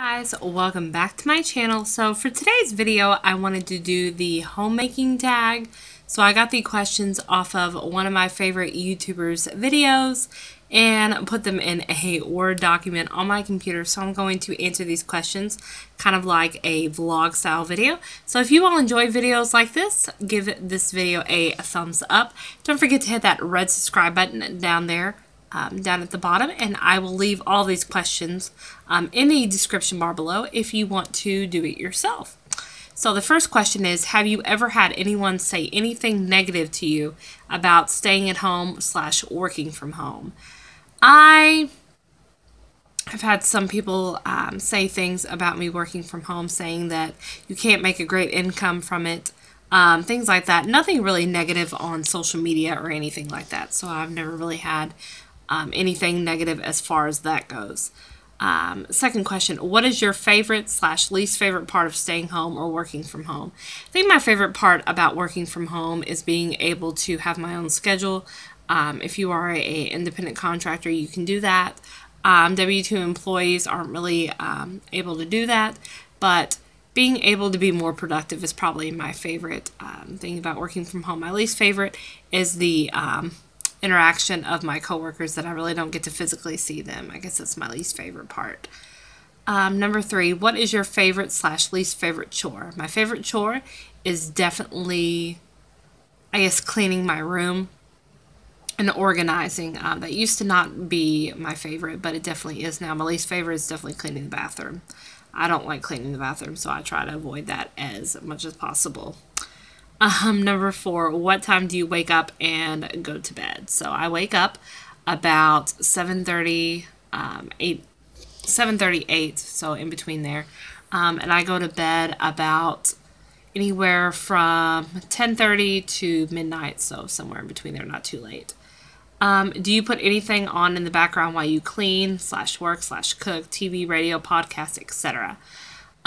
Hey guys, welcome back to my channel. So for today's video, I wanted to do the homemaking tag. So I got the questions off of one of my favorite YouTubers' videos and put them in a Word document on my computer. So I'm going to answer these questions kind of like a vlog style video. So if you all enjoy videos like this, give this video a thumbs up. Don't forget to hit that red subscribe button down there. Down at the bottom, and I will leave all these questions in the description bar below if you want to do it yourself. So the first question is, have you ever had anyone say anything negative to you about staying at home / working from home? I have had some people say things about me working from home, saying that you can't make a great income from it. Things like that. Nothing really negative on social media or anything like that. So I've never really had anything negative as far as that goes. Second question, what is your favorite / least favorite part of staying home or working from home? I think my favorite part about working from home is being able to have my own schedule. If you are an independent contractor, you can do that. W-2 employees aren't really able to do that, but being able to be more productive is probably my favorite thing about working from home. My least favorite is the interaction of my coworkers, that I really don't get to physically see them. I guess that's my least favorite part. Number three, what is your favorite / least favorite chore? My favorite chore is definitely, I guess, cleaning my room and organizing. That used to not be my favorite, but it definitely is now. My least favorite is definitely cleaning the bathroom. I don't like cleaning the bathroom, so I try to avoid that as much as possible. Number four, what time do you wake up and go to bed? So I wake up about 7:30, 8, so in between there. And I go to bed about anywhere from 10:30 to midnight, so somewhere in between there, not too late. Do you put anything on in the background while you clean / work / cook, TV, radio, podcast, etc.?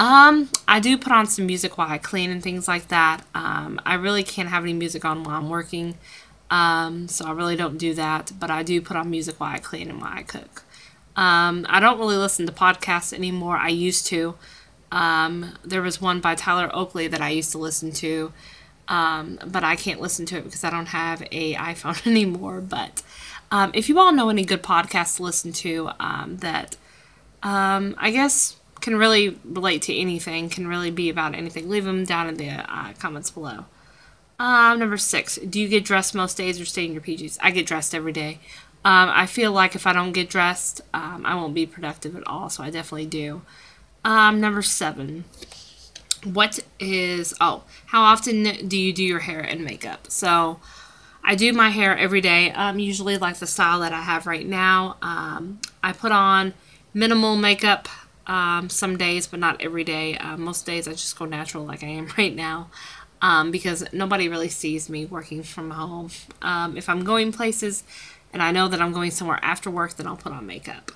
I do put on some music while I clean and things like that. I really can't have any music on while I'm working, so I really don't do that. But I do put on music while I clean and while I cook. I don't really listen to podcasts anymore. I used to. There was one by Tyler Oakley that I used to listen to. But I can't listen to it because I don't have an iPhone anymore. But if you all know any good podcasts to listen to that I guess can really relate to anything, can really be about anything, leave them down in the comments below. Number six, do you get dressed most days or stay in your PJs? I get dressed every day. I feel like if I don't get dressed, I won't be productive at all, so I definitely do. Number seven. How often do you do your hair and makeup? So I do my hair every day, usually like the style that I have right now. I put on minimal makeup some days, but not every day. Most days I just go natural like I am right now, because nobody really sees me working from home. If I'm going places and I know that I'm going somewhere after work, then I'll put on makeup.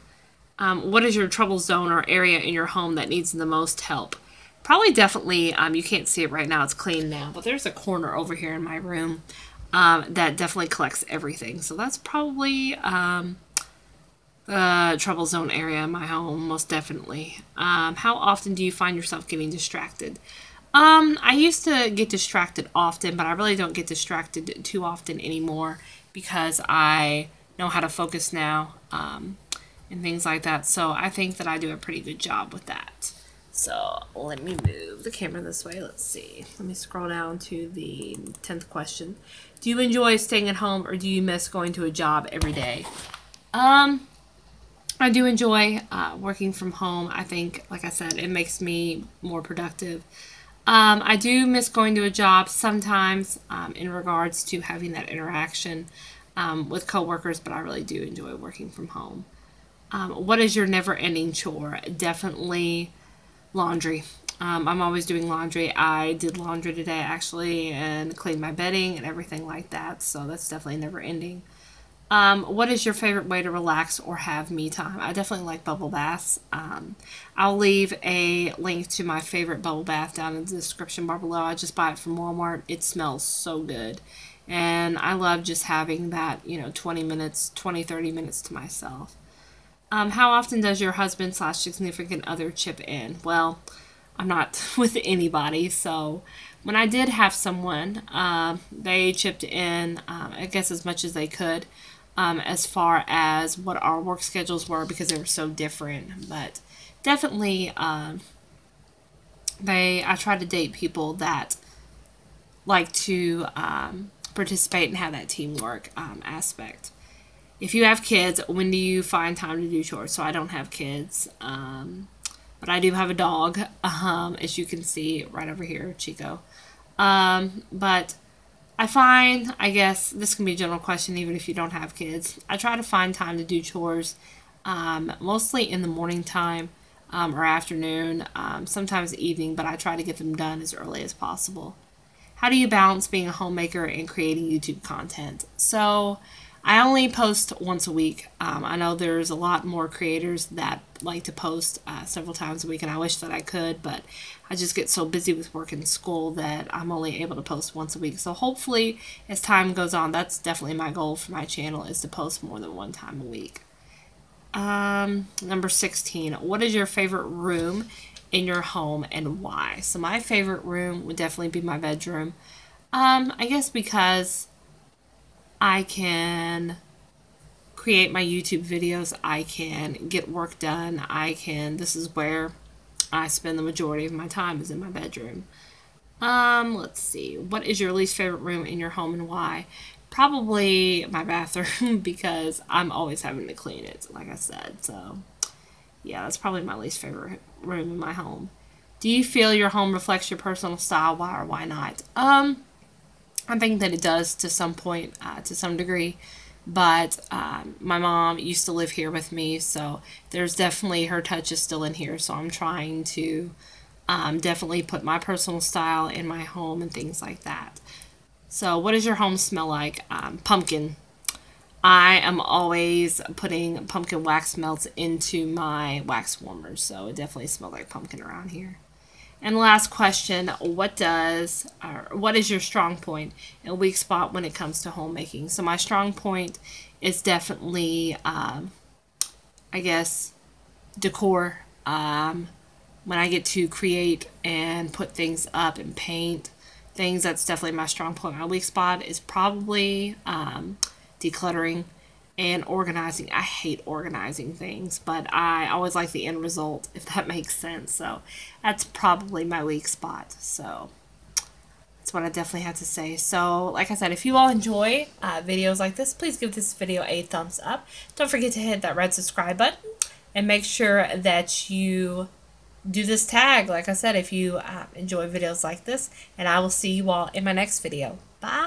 What is your trouble zone or area in your home that needs the most help? Probably definitely, you can't see it right now, it's clean now, but there's a corner over here in my room that definitely collects everything. So that's probably the trouble zone area in my home, most definitely. How often do you find yourself getting distracted? I used to get distracted often, but I really don't get distracted too often anymore because I know how to focus now and things like that. So I think that I do a pretty good job with that. So let me move the camera this way. Let's see. Let me scroll down to the 10th question. Do you enjoy staying at home or do you miss going to a job every day? I do enjoy working from home. I think, like I said, it makes me more productive. I do miss going to a job sometimes in regards to having that interaction with coworkers, but I really do enjoy working from home. What is your never-ending chore? Definitely laundry. I'm always doing laundry. I did laundry today actually and cleaned my bedding and everything like that, so that's definitely never ending. What is your favorite way to relax or have me time? I definitely like bubble baths. I'll leave a link to my favorite bubble bath down in the description bar below. I just buy it from Walmart. It smells so good and I love just having that, you know, 20 minutes, 20-30 minutes to myself. How often does your husband / significant other chip in? Well, I'm not with anybody, so when I did have someone, they chipped in, I guess, as much as they could, as far as what our work schedules were, because they were so different. But definitely, I try to date people that like to participate and have that teamwork aspect. If you have kids, when do you find time to do chores? So I don't have kids, but I do have a dog, as you can see right over here, Chico. But I find, I guess, this can be a general question even if you don't have kids. I try to find time to do chores, mostly in the morning time or afternoon, sometimes evening, but I try to get them done as early as possible. How do you balance being a homemaker and creating YouTube content? So I only post once a week. I know there's a lot more creators that like to post several times a week, and I wish that I could, but I just get so busy with work and school that I'm only able to post once a week. So hopefully, as time goes on, that's definitely my goal for my channel, is to post more than one time a week. Number 16, what is your favorite room in your home and why? So my favorite room would definitely be my bedroom. I guess because I can create my YouTube videos, I can get work done, this is where I spend the majority of my time, is in my bedroom. Let's see, what is your least favorite room in your home and why? Probably my bathroom, because I'm always having to clean it, like I said, so yeah, that's probably my least favorite room in my home. Do you feel your home reflects your personal style? Why or why not? I think that it does to some point, to some degree, but my mom used to live here with me, so there's definitely, her touch is still in here, so I'm trying to definitely put my personal style in my home and things like that. So what does your home smell like? Pumpkin. I am always putting pumpkin wax melts into my wax warmers, so it definitely smells like pumpkin around here. And last question, what is your strong point and weak spot when it comes to homemaking? So my strong point is definitely, I guess, decor. When I get to create and put things up and paint things, that's definitely my strong point. My weak spot is probably decluttering and organizing. I hate organizing things, but I always like the end result, if that makes sense. So that's probably my weak spot. So that's what I definitely have to say. So like I said, if you all enjoy videos like this, please give this video a thumbs up. Don't forget to hit that red subscribe button, and make sure that you do this tag, like I said, if you enjoy videos like this. And I will see you all in my next video. Bye!